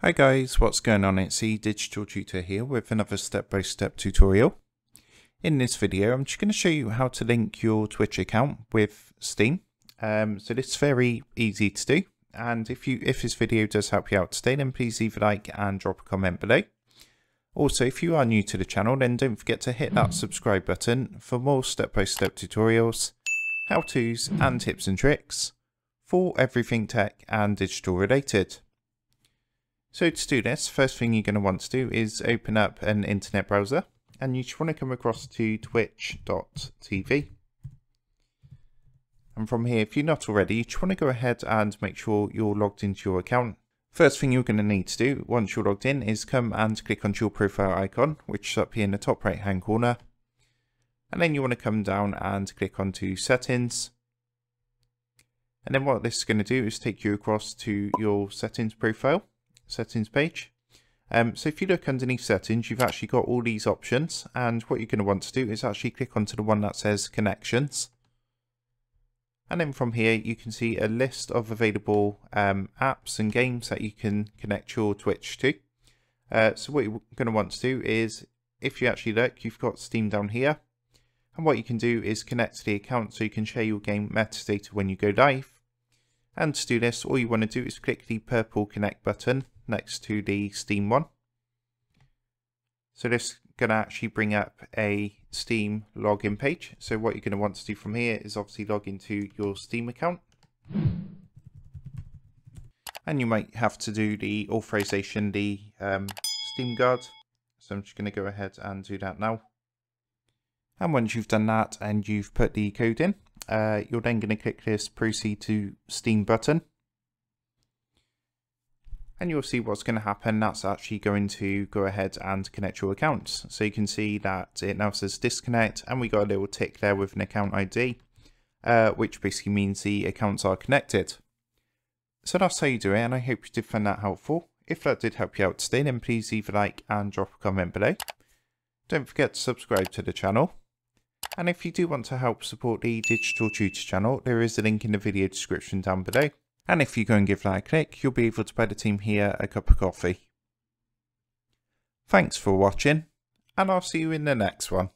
Hi guys, what's going on? It's Digital Tutor here with another step-by-step tutorial. In this video, I'm just going to show you how to link your Twitch account with Steam. So this is very easy to do. And if this video does help you out today, then please leave a like and drop a comment below. Also, if you are new to the channel, then don't forget to hit that subscribe button for more step-by-step tutorials, how-tos and tips and tricks for everything tech and digital related. So to do this, first thing you're going to want to do is open up an internet browser, and you just want to come across to twitch.tv. And from here, if you're not already, you just want to go ahead and make sure you're logged into your account. First thing you're going to need to do once you're logged in is come and click onto your profile icon, which is up here in the top right hand corner. And then you want to come down and click onto settings. And then what this is going to do is take you across to your settings profile. Settings page. So if you look underneath settings, you've actually got all these options, and what you're going to want to do is actually click onto the one that says connections. And then from here you can see a list of available apps and games that you can connect your Twitch to. So what you're going to want to do is, if you actually look, you've got Steam down here, and what you can do is connect to the account so you can share your game metadata when you go live. And to do this, all you want to do is click the purple connect button next to the Steam one. So this is going to actually bring up a Steam login page. So what you're going to want to do from here is obviously log into your Steam account. And you might have to do the authorization, the Steam Guard. So I'm just going to go ahead and do that now. And once you've done that and you've put the code in, you're then going to click this proceed to Steam button, and you'll see what's going to happen. That's actually going to go ahead and connect your accounts. So you can see that it now says disconnect, and we got a little tick there with an account ID, which basically means the accounts are connected. So that's how you do it, and I hope you did find that helpful. If that did help you out today, then please leave a like and drop a comment below. Don't forget to subscribe to the channel. And if you do want to help support the Digital Tutor channel, there is a link in the video description down below. And if you go and give that a click, you'll be able to buy the team here a cup of coffee. Thanks for watching, and I'll see you in the next one.